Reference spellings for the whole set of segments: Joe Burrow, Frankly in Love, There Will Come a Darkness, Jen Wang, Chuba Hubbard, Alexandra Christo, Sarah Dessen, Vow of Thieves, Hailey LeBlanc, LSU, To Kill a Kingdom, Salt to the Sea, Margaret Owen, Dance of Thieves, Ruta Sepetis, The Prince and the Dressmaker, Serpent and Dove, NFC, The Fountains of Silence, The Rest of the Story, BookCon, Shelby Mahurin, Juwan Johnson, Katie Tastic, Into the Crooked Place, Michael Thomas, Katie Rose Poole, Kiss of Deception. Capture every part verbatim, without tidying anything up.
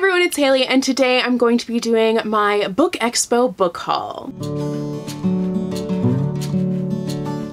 everyone, it's Hailey, and today I'm going to be doing my BookExpo book haul.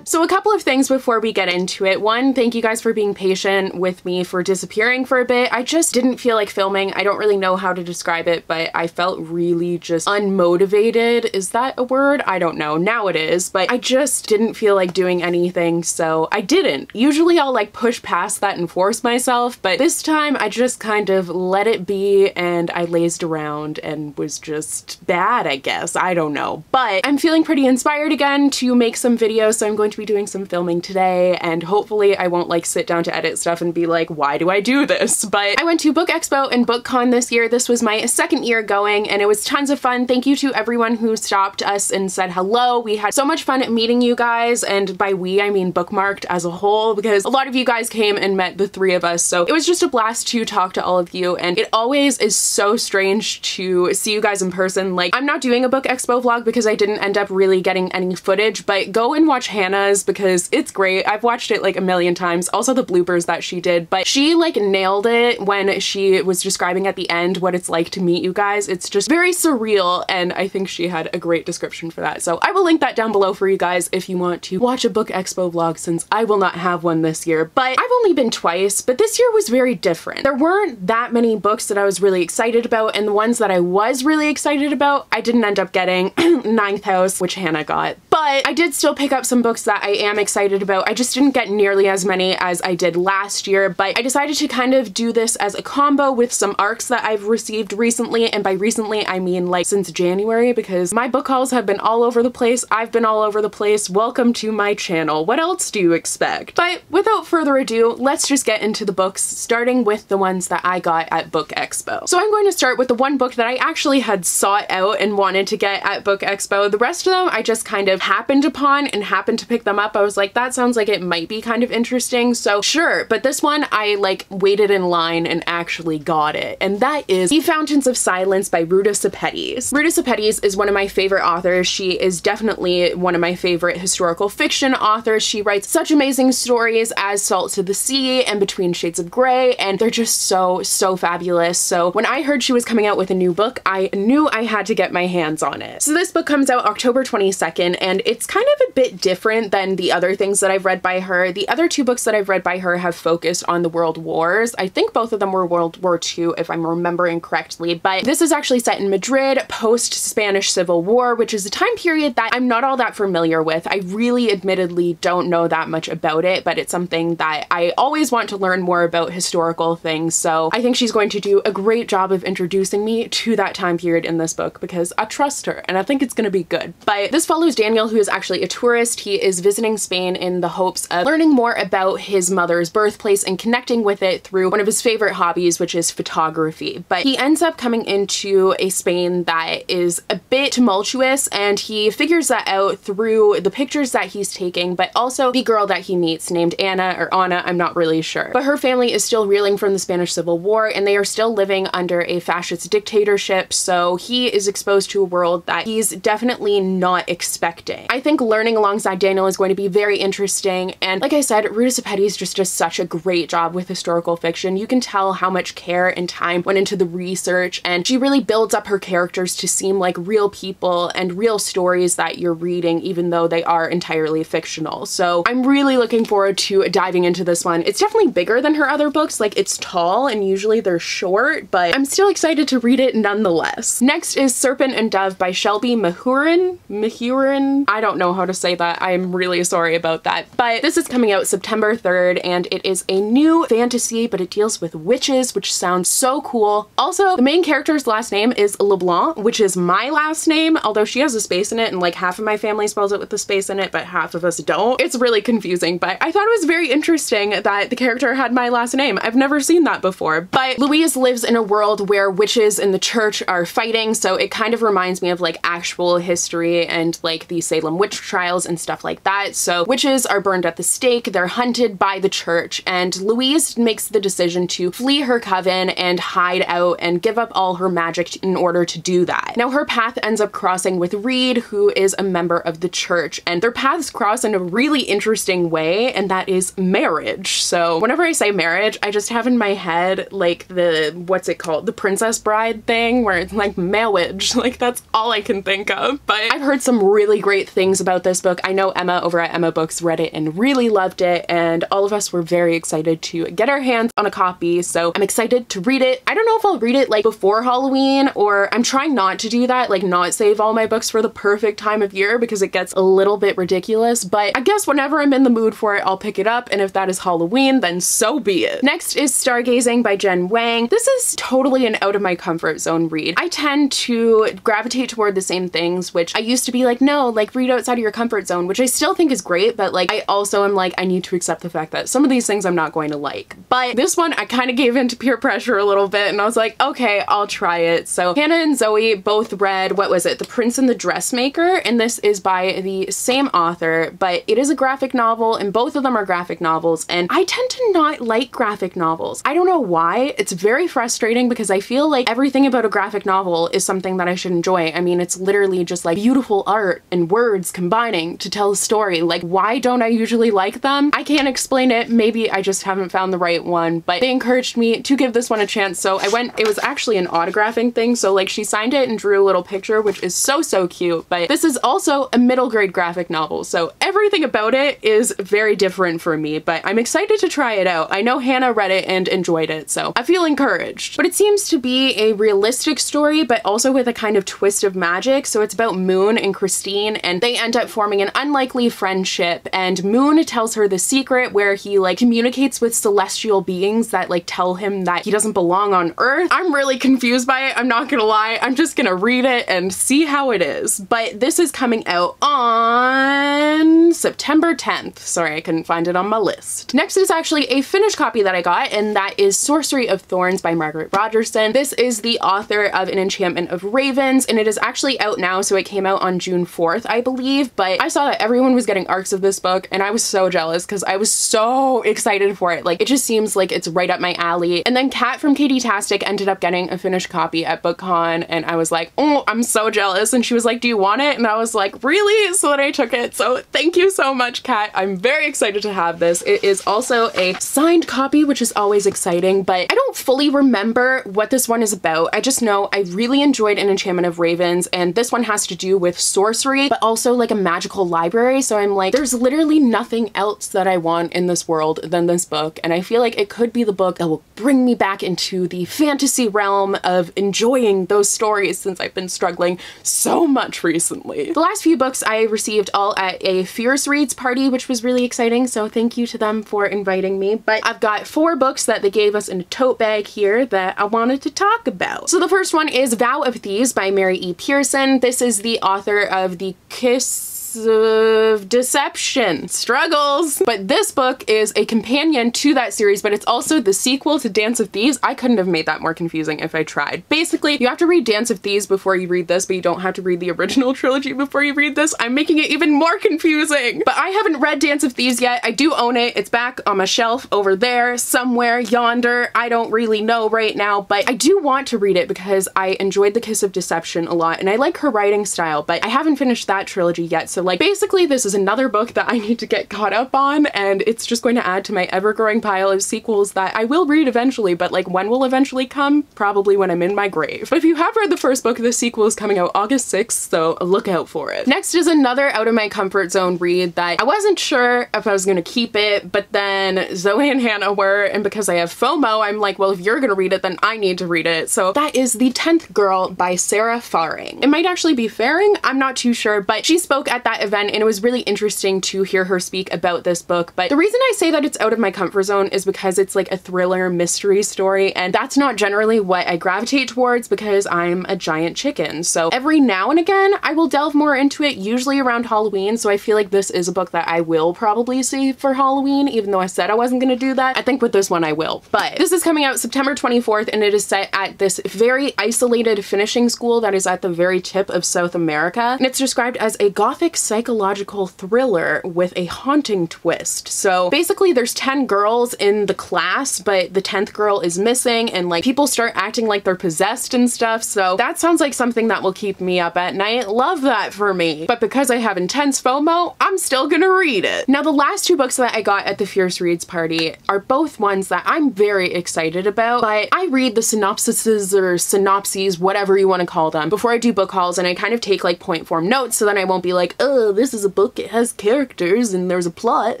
So a couple of things before we get into it. One, thank you guys for being patient with me for disappearing for a bit. I just didn't feel like filming. I don't really know how to describe it, but I felt really just unmotivated. Is that a word? I don't know. Now it is, but I just didn't feel like doing anything, so I didn't. Usually I'll like push past that and force myself, but this time I just kind of let it be and I lazed around and was just bad, I guess. I don't know. But I'm feeling pretty inspired again to make some videos, so I'm going to be doing some filming today, and hopefully I won't like sit down to edit stuff and be like, why do I do this? But I went to BookExpo and BookCon this year. This was my second year going and it was tons of fun. Thank you to everyone who stopped us and said hello. We had so much fun meeting you guys, and by we I mean Bookmarked as a whole, because a lot of you guys came and met the three of us, so it was just a blast to talk to all of you. And it always is so strange to see you guys in person. Like, I'm not doing a BookExpo vlog because I didn't end up really getting any footage, but go and watch Hannah, because it's great. I've watched it like a million times. Also the bloopers that she did, but she like nailed it when she was describing at the end what it's like to meet you guys. It's just very surreal, and I think she had a great description for that. So I will link that down below for you guys if you want to watch a BookExpo vlog, since I will not have one this year. But I've only been twice, but this year was very different. There weren't that many books that I was really excited about, and the ones that I was really excited about, I didn't end up getting. Ninth House, which Hannah got. But I did still pick up some books that I am excited about. I just didn't get nearly as many as I did last year, but I decided to kind of do this as a combo with some A R Cs that I've received recently, and by recently I mean like since January, because my book hauls have been all over the place. I've been all over the place. Welcome to my channel. What else do you expect? But without further ado, let's just get into the books, starting with the ones that I got at BookExpo. So I'm going to start with the one book that I actually had sought out and wanted to get at BookExpo. The rest of them I just kind of happened upon and happened to pick them up. I was like, that sounds like it might be kind of interesting, so sure. But this one I like waited in line and actually got it, and that is The Fountains of Silence by Ruta Sepetis. Ruta Sepetis is one of my favorite authors. She is definitely one of my favorite historical fiction authors. She writes such amazing stories as Salt to the Sea and Between Shades of Grey, and they're just so, so fabulous. So when I heard she was coming out with a new book, I knew I had to get my hands on it. So this book comes out October twenty-second, and it's kind of a bit different than the other things that I've read by her. The other two books that I've read by her have focused on the world wars. I think both of them were World War Two, if I'm remembering correctly, but this is actually set in Madrid post-Spanish Civil War, which is a time period that I'm not all that familiar with. I really admittedly don't know that much about it, but it's something that I always want to learn more about historical things, so I think she's going to do a great job of introducing me to that time period in this book, because I trust her and I think it's gonna be good. But this follows Daniel, who is actually a tourist. He is visiting Spain in the hopes of learning more about his mother's birthplace and connecting with it through one of his favorite hobbies, which is photography. But he ends up coming into a Spain that is a bit tumultuous, and he figures that out through the pictures that he's taking, but also the girl that he meets named Anna or Anna, I'm not really sure. But her family is still reeling from the Spanish Civil War, and they are still living under a fascist dictatorship, so he is exposed to a world that he's definitely not expecting. I think learning alongside Daniel is going to be very interesting, and like I said, Ruta Sepetis just does such a great job with historical fiction. You can tell how much care and time went into the research, and she really builds up her characters to seem like real people and real stories that you're reading, even though they are entirely fictional. So I'm really looking forward to diving into this one. It's definitely bigger than her other books, like it's tall and usually they're short, but I'm still excited to read it nonetheless. Next is Serpent and Dove by Shelby Mahurin. Mahurin? I don't know how to say that. I am really Really sorry about that, but this is coming out September third, and it is a new fantasy, but it deals with witches, which sounds so cool. Also, the main character's last name is LeBlanc, which is my last name, although she has a space in it, and like half of my family spells it with a space in it, but half of us don't. It's really confusing, but I thought it was very interesting that the character had my last name. I've never seen that before. But Louise lives in a world where witches in the church are fighting, so it kind of reminds me of like actual history and like the Salem witch trials and stuff like that. that. So witches are burned at the stake, they're hunted by the church, and Louise makes the decision to flee her coven and hide out and give up all her magic in order to do that. Now her path ends up crossing with Reed, who is a member of the church, and their paths cross in a really interesting way, and that is marriage. So whenever I say marriage, I just have in my head like the, what's it called, the Princess Bride thing, where it's like marriage, like that's all I can think of. But I've heard some really great things about this book. I know Emma over at Emma Books read it and really loved it, and all of us were very excited to get our hands on a copy, so I'm excited to read it. I don't know if I'll read it like before Halloween, or I'm trying not to do that, like not save all my books for the perfect time of year because it gets a little bit ridiculous, but I guess whenever I'm in the mood for it, I'll pick it up, and if that is Halloween, then so be it. Next is Stargazing by Jen Wang. This is totally an out of my comfort zone read. I tend to gravitate toward the same things, which I used to be like, no, like read outside of your comfort zone, which I still think is great, but like I also am like, I need to accept the fact that some of these things I'm not going to like. But this one, I kind of gave in to peer pressure a little bit, and I was like, okay, I'll try it. So Hannah and Zoe both read, what was it, The Prince and the Dressmaker, and this is by the same author, but it is a graphic novel, and both of them are graphic novels, and I tend to not like graphic novels. I don't know why. It's very frustrating because I feel like everything about a graphic novel is something that I should enjoy. I mean, it's literally just like beautiful art and words combining to tell a story. Like, why don't I usually like them? I can't explain it. Maybe I just haven't found the right one, but they encouraged me to give this one a chance, so I went. It was actually an autographing thing, so like she signed it and drew a little picture, which is so, so cute. But this is also a middle grade graphic novel, so everything about it is very different for me, but I'm excited to try it out. I know Hannah read it and enjoyed it, so I feel encouraged. But it seems to be a realistic story, but also with a kind of twist of magic, so it's about Moon and Christine, and they end up forming an unlikely friendship, and Moon tells her the secret where he like communicates with celestial beings that like tell him that he doesn't belong on Earth. I'm really confused by it, I'm not gonna lie. I'm just gonna read it and see how it is. But this is coming out on September tenth. Sorry, I couldn't find it on my list. Next is actually a finished copy that I got, and that is Sorcery of Thorns by Margaret Rogerson. This is the author of An Enchantment of Ravens, and it is actually out now, so it came out on June fourth, I believe, but I saw that everyone was getting arcs of this book, and I was so jealous because I was so excited for it. Like, it just seems like it's right up my alley. And then Kat from Katie Tastic ended up getting a finished copy at BookCon, and I was like, oh, I'm so jealous. And she was like, do you want it? And I was like, really? So then I took it. So thank you so much, Kat. I'm very excited to have this. It is also a signed copy, which is always exciting, but I don't fully remember what this one is about. I just know I really enjoyed An Enchantment of Ravens, and this one has to do with sorcery, but also like a magical library. So I'm like, there's literally nothing else that I want in this world than this book. And I feel like it could be the book that will bring me back into the fantasy realm of enjoying those stories, since I've been struggling so much recently. The last few books I received all at a Fierce Reads party, which was really exciting, so thank you to them for inviting me. But I've got four books that they gave us in a tote bag here that I wanted to talk about. So the first one is Vow of Thieves by Mary E. Pearson. This is the author of the Kiss of Deception struggles, but this book is a companion to that series, but it's also the sequel to Dance of Thieves. I couldn't have made that more confusing if I tried. Basically, you have to read Dance of Thieves before you read this, but you don't have to read the original trilogy before you read this. I'm making it even more confusing, but I haven't read Dance of Thieves yet. I do own it. It's back on my shelf over there somewhere yonder. I don't really know right now, but I do want to read it because I enjoyed the Kiss of Deception a lot, and I like her writing style, but I haven't finished that trilogy yet. So like basically this is another book that I need to get caught up on, and it's just going to add to my ever-growing pile of sequels that I will read eventually, but like when will eventually come? Probably when I'm in my grave. But if you have read the first book, the sequel is coming out August sixth, so look out for it. Next is another out of my comfort zone read that I wasn't sure if I was gonna keep it, but then Zoe and Hannah were, and because I have FOMO, I'm like, well, if you're gonna read it, then I need to read it. So that is The Tenth Girl by Sarah Faring. It might actually be Faring, I'm not too sure, but she spoke at that event, and it was really interesting to hear her speak about this book. But the reason I say that it's out of my comfort zone is because it's like a thriller mystery story, and that's not generally what I gravitate towards because I'm a giant chicken. So every now and again I will delve more into it, usually around Halloween, so I feel like this is a book that I will probably see for Halloween, even though I said I wasn't gonna do that. I think with this one I will. But this is coming out September twenty-fourth, and it is set at this very isolated finishing school that is at the very tip of South America, and it's described as a gothic psychological thriller with a haunting twist. So basically there's ten girls in the class, but the tenth girl is missing, and like people start acting like they're possessed and stuff. So that sounds like something that will keep me up at night. Love that for me. But because I have intense FOMO, I'm still gonna read it. Now the last two books that I got at the Fierce Reads party are both ones that I'm very excited about, but I read the synopsises or synopses, whatever you want to call them, before I do book hauls, and I kind of take like point form notes so then I won't be like, oh, this is a book, it has characters and there's a plot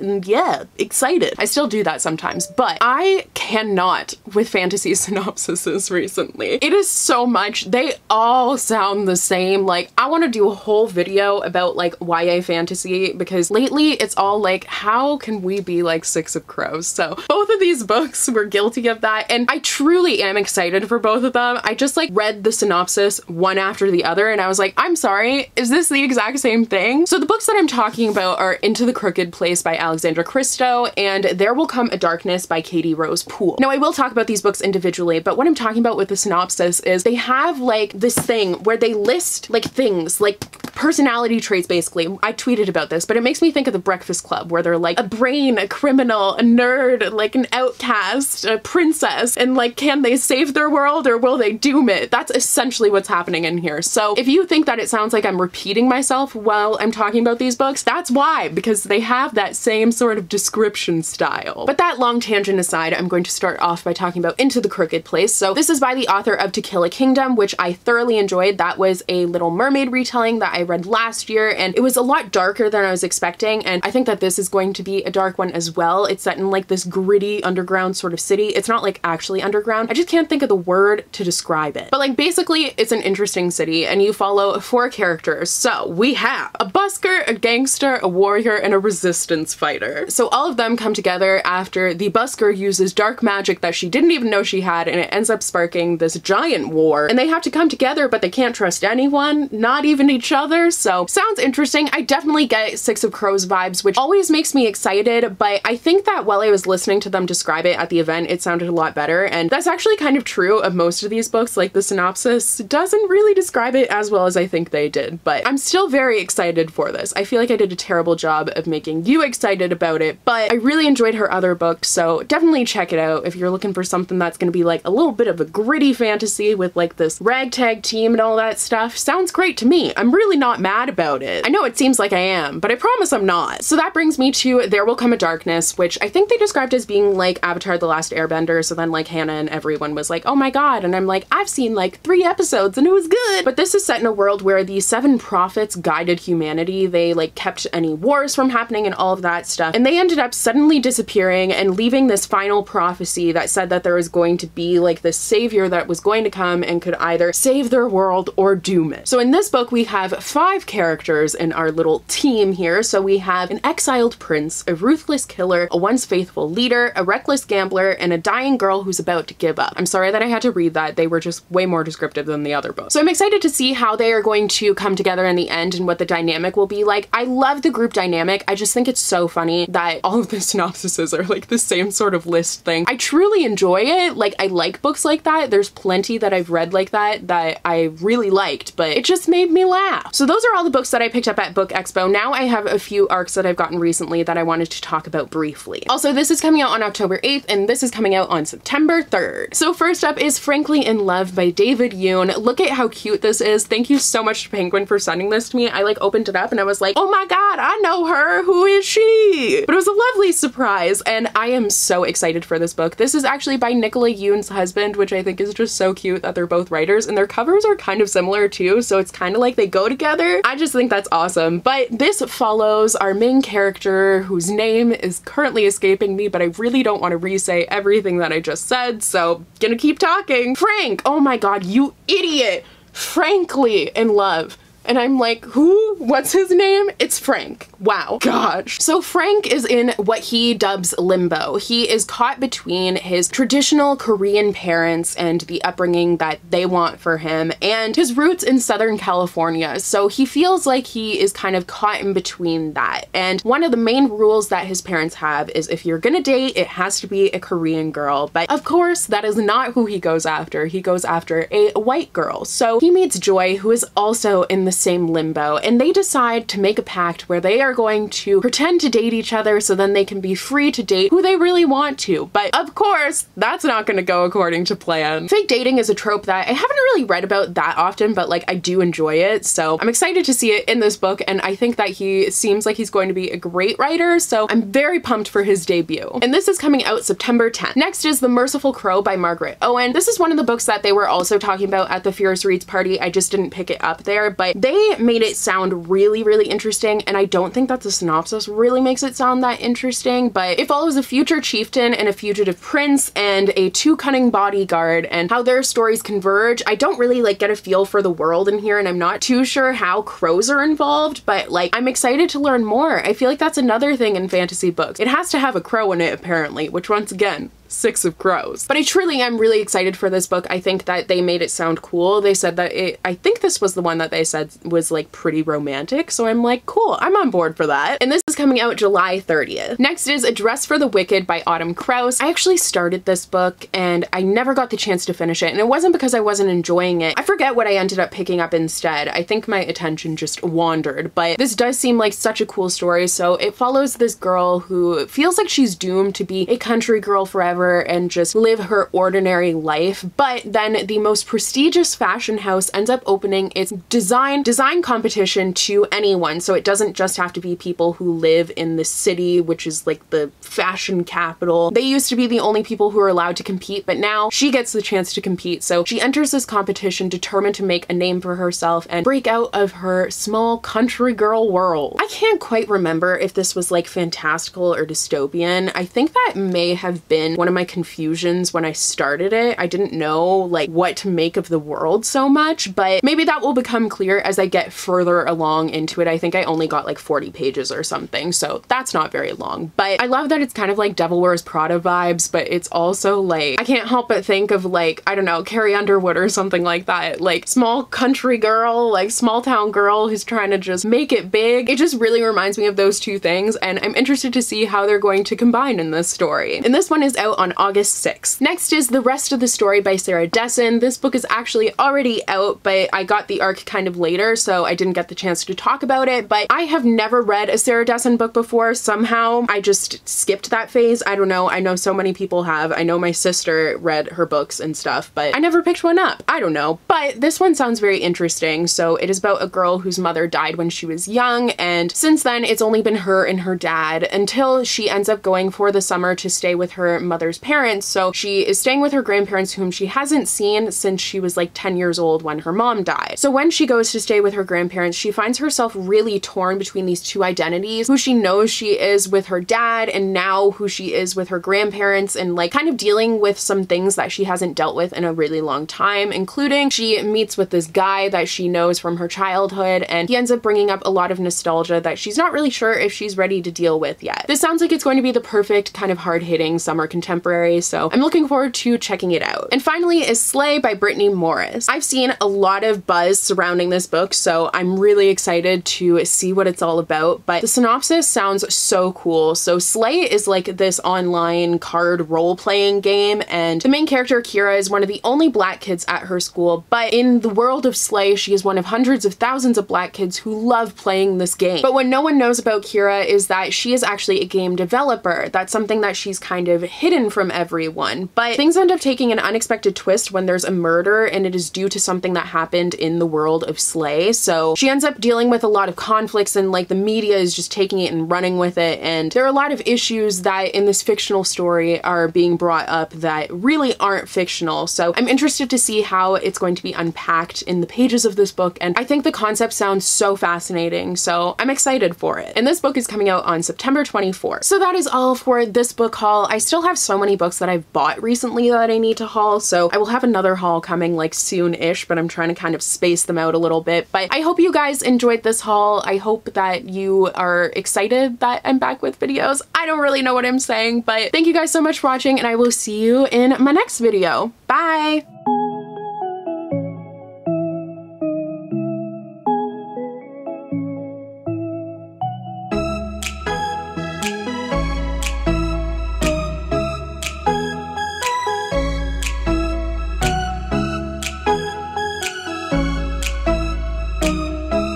and yeah, excited. I still do that sometimes, but I cannot with fantasy synopsises recently. It is so much. They all sound the same. Like I want to do a whole video about like Y A fantasy because lately it's all like, how can we be like Six of Crows? So both of these books were guilty of that, and I truly am excited for both of them. I just like read the synopsis one after the other and I was like, I'm sorry, is this the exact same thing? So the books that I'm talking about are Into the Crooked Place by Alexandra Christo and There Will Come a Darkness by Katie Rose Poole. Now I will talk about these books individually, but what I'm talking about with the synopsis is they have like this thing where they list like things, like personality traits basically. I tweeted about this, but it makes me think of The Breakfast Club where they're like a brain, a criminal, a nerd, like an outcast, a princess, and like can they save their world or will they doom it? That's essentially what's happening in here. So if you think that it sounds like I'm repeating myself while I'm talking about these books, that's why, because they have that same sort of description style. But that long tangent aside, I'm going to start off by talking about Into the Crooked Place. So this is by the author of To Kill a Kingdom, which I thoroughly enjoyed. That was a Little Mermaid retelling that I read last year, and it was a lot darker than I was expecting, and I think that this is going to be a dark one as well. It's set in like this gritty underground sort of city. It's not like actually underground. I just can't think of the word to describe it. But like basically it's an interesting city and you follow four characters. So we have a busker, a gangster, a warrior, and a resistance fighter. So all of them come together after the busker uses dark magic that she didn't even know she had, and it ends up sparking this giant war, and they have to come together, but they can't trust anyone, not even each other. So sounds interesting. I definitely get Six of Crows vibes, which always makes me excited, but I think that while I was listening to them describe it at the event, it sounded a lot better, and that's actually kind of true of most of these books. Like the synopsis doesn't really describe it as well as I think they did, but I'm still very excited for this. I feel like I did a terrible job of making you excited about it, but I really enjoyed her other books, so definitely check it out if you're looking for something that's gonna be like a little bit of a gritty fantasy with like this ragtag team and all that stuff. Sounds great to me. I'm really not mad about it. I know it seems like I am, but I promise I'm not. So that brings me to There Will Come a Darkness, which I think they described as being like Avatar The Last Airbender, so then like Hannah and everyone was like, oh my god, and I'm like, I've seen like three episodes and it was good. But this is set in a world where the seven prophets guided humanity. They like kept any wars from happening and all of that stuff, and they ended up suddenly disappearing and leaving this final prophecy that said that there was going to be like this savior that was going to come and could either save their world or doom it. So in this book we have five characters in our little team here. So we have an exiled prince, a ruthless killer, a once faithful leader, a reckless gambler, and a dying girl who's about to give up. I'm sorry that I had to read that. They were just way more descriptive than the other book. So I'm excited to see how they are going to come together in the end and what the dynamic will be like. I love the group dynamic. I just think it's so funny that all of the synopsises are like the same sort of list thing. I truly enjoy it. Like I like books like that. There's plenty that I've read like that that I really liked, but it just made me laugh. So those are all the books that I picked up at Book Expo. Now I have a few arcs that I've gotten recently that I wanted to talk about briefly. Also, this is coming out on October eighth and this is coming out on September third. So first up is Frankly in Love by David Yoon. Look at how cute this is. Thank you so much to Penguin for sending this to me. I like opened it up and I was like, oh my god, I know her. Who is she? But it was a lovely surprise and I am so excited for this book. This is actually by Nicola Yoon's husband, which I think is just so cute that they're both writers and their covers are kind of similar too, so it's kind of like they go together. I just think that's awesome. But this follows our main character whose name is currently escaping me, but I really don't want to re-say everything that I just said, so gonna keep talking. Frank! Oh my god, you idiot! Frankly in Love. And I'm like, who? What's his name? It's Frank. Wow. Gosh. So Frank is in what he dubs limbo. He is caught between his traditional Korean parents and the upbringing that they want for him and his roots in Southern California. So he feels like he is kind of caught in between that. And one of the main rules that his parents have is if you're gonna date, it has to be a Korean girl. But of course, that is not who he goes after. He goes after a white girl. So he meets Joy, who is also in the this same limbo, and they decide to make a pact where they are going to pretend to date each other so then they can be free to date who they really want to. But of course, that's not going to go according to plan. Fake dating is a trope that I haven't really read about that often, but like I do enjoy it, so I'm excited to see it in this book, and I think that he seems like he's going to be a great writer, so I'm very pumped for his debut. And this is coming out September tenth. Next is The Merciful Crow by Margaret Owen. This is one of the books that they were also talking about at the Fierce Reads party. I just didn't pick it up there, but they made it sound really, really interesting, and I don't think that the synopsis really makes it sound that interesting, but it follows a future chieftain and a fugitive prince and a too cunning bodyguard and how their stories converge. I don't really like get a feel for the world in here, and I'm not too sure how crows are involved, but like I'm excited to learn more. I feel like that's another thing in fantasy books. It has to have a crow in it apparently, which once again, six of crows. But I truly am really excited for this book. I think that they made it sound cool. They said that it, I think this was the one that they said was like pretty romantic. So I'm like, cool, I'm on board for that. And this is coming out July thirtieth. Next is A Dress for the Wicked by Autumn Krauss. I actually started this book and I never got the chance to finish it. And it wasn't because I wasn't enjoying it. I forget what I ended up picking up instead. I think my attention just wandered, but this does seem like such a cool story. So it follows this girl who feels like she's doomed to be a country girl forever and just live her ordinary life. But then the most prestigious fashion house ends up opening its design design competition to anyone. So it doesn't just have to be people who live in the city, which is like the fashion capital. They used to be the only people who were allowed to compete, but now she gets the chance to compete. So she enters this competition determined to make a name for herself and break out of her small country girl world. I can't quite remember if this was like fantastical or dystopian. I think that may have been one of my confusions when I started it. I didn't know like what to make of the world so much, but maybe that will become clear as I get further along into it. I think I only got like forty pages or something, so that's not very long. But I love that it's kind of like Devil Wears Prada vibes, but it's also like, I can't help but think of like, I don't know, Carrie Underwood or something like that. Like small country girl, like small town girl who's trying to just make it big. It just really reminds me of those two things, and I'm interested to see how they're going to combine in this story. And this one is out on August sixth. Next is The Rest of the Story by Sarah Dessen. This book is actually already out, but I got the arc kind of later, so I didn't get the chance to talk about it, but I have never read a Sarah Dessen book before. Somehow I just skipped that phase. I don't know. I know so many people have. I know my sister read her books and stuff, but I never picked one up. I don't know. But this one sounds very interesting. So it is about a girl whose mother died when she was young, and since then it's only been her and her dad until she ends up going for the summer to stay with her mother mother's parents. So she is staying with her grandparents, whom she hasn't seen since she was like ten years old when her mom died. So when she goes to stay with her grandparents, she finds herself really torn between these two identities, who she knows she is with her dad and now who she is with her grandparents, and like kind of dealing with some things that she hasn't dealt with in a really long time, including she meets with this guy that she knows from her childhood, and he ends up bringing up a lot of nostalgia that she's not really sure if she's ready to deal with yet. This sounds like it's going to be the perfect kind of hard-hitting summer contemporary Contemporary, so I'm looking forward to checking it out. And finally is Slay by Brittany Morris. I've seen a lot of buzz surrounding this book, so I'm really excited to see what it's all about, but the synopsis sounds so cool. So Slay is like this online card role-playing game, and the main character Kira is one of the only black kids at her school, but in the world of Slay, she is one of hundreds of thousands of black kids who love playing this game. But what no one knows about Kira is that she is actually a game developer. That's something that she's kind of hidden from everyone, but things end up taking an unexpected twist when there's a murder, and it is due to something that happened in the world of Slay. So she ends up dealing with a lot of conflicts, and like the media is just taking it and running with it, and there are a lot of issues that in this fictional story are being brought up that really aren't fictional. So I'm interested to see how it's going to be unpacked in the pages of this book, and I think the concept sounds so fascinating, so I'm excited for it. And this book is coming out on September twenty-fourth. So that is all for this book haul. I still have so many books that I've bought recently that I need to haul, so I will have another haul coming like soon-ish, but I'm trying to kind of space them out a little bit. But I hope you guys enjoyed this haul. I hope that you are excited that I'm back with videos. I don't really know what I'm saying, but thank you guys so much for watching, and I will see you in my next video. Bye!